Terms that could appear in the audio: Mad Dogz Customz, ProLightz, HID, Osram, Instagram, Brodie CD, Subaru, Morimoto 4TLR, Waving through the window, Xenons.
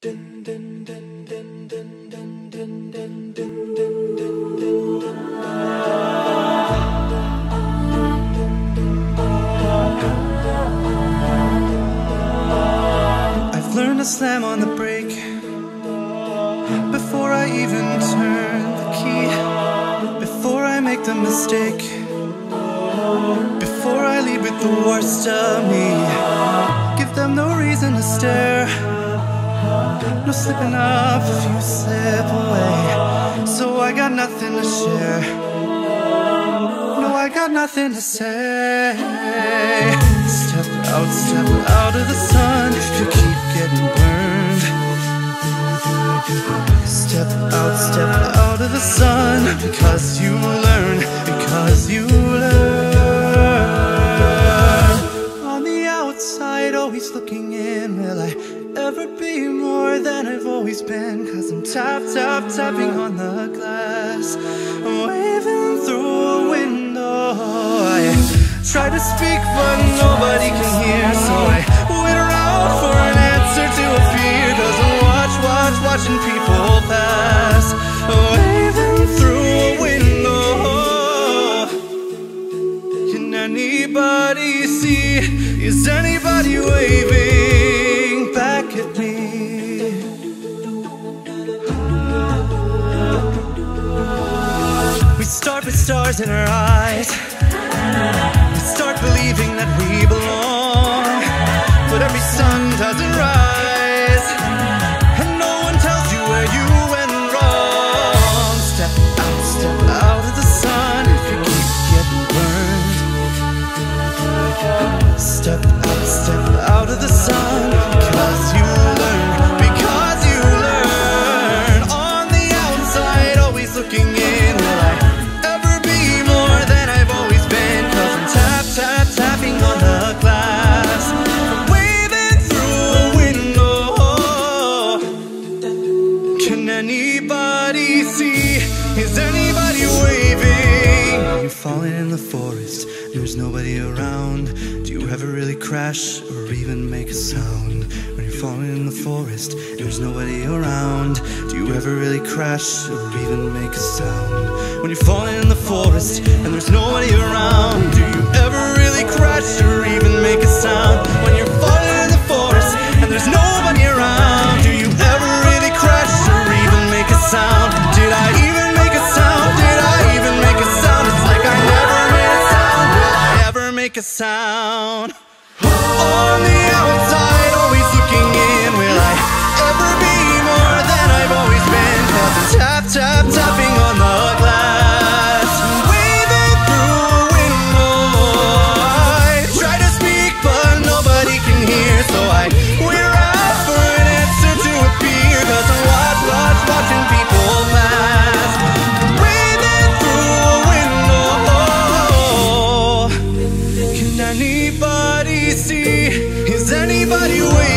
I've learned to slam on the brake before I even turn the key, before I make the mistake, before I leave with the worst of me. Give them no reason to stare, no slipping up if you slip away. So I got nothing to share, no, I got nothing to say. Step out of the sun if you keep getting burned. Step out of the sun, because you learn, because you learn. On the outside, always looking in, will I ever be more than I've always been? Cause I'm tapping on the glass, I'm waving through a window. I try to speak but nobody can hear, so I wait around for an answer to appear. Cause I'm watching people pass, waving through a window. Can anybody see? Is anybody waving back at me? We start with stars in our eyes, we start believing that we belong. But every sun doesn't rise, and no one tells you where you went wrong. Step out of the sun if you keep getting burned. Step out of the sun, because you learn, because you learn. On the outside, always looking in, will I ever be more than I've always been? Cause I'm tapping on the glass, waving through a window. Can anybody see? Is anybody waving? You're falling in the forest, there's nobody around. Do you ever really crash or even make a sound? When you're falling in the forest, there's nobody around. Do you ever really crash or even make a sound? When you're falling in the forest and there's nobody around, do you ever really crash or even make a sound? When you're falling in the forest and there's nobody around, do you ever really crash or even make a sound? Did I even make a sound? Did I even make a sound? It's like I never made a sound. Will I ever make a sound? On the outside, always looking in, will I ever be more than I've always been? Cause I'm tapping on the glass, waving through a window. I try to speak but nobody can hear, so I wait around for an answer to appear. Cause I'm watching people pass, waving through a window. Can anybody see? Is anybody waiting?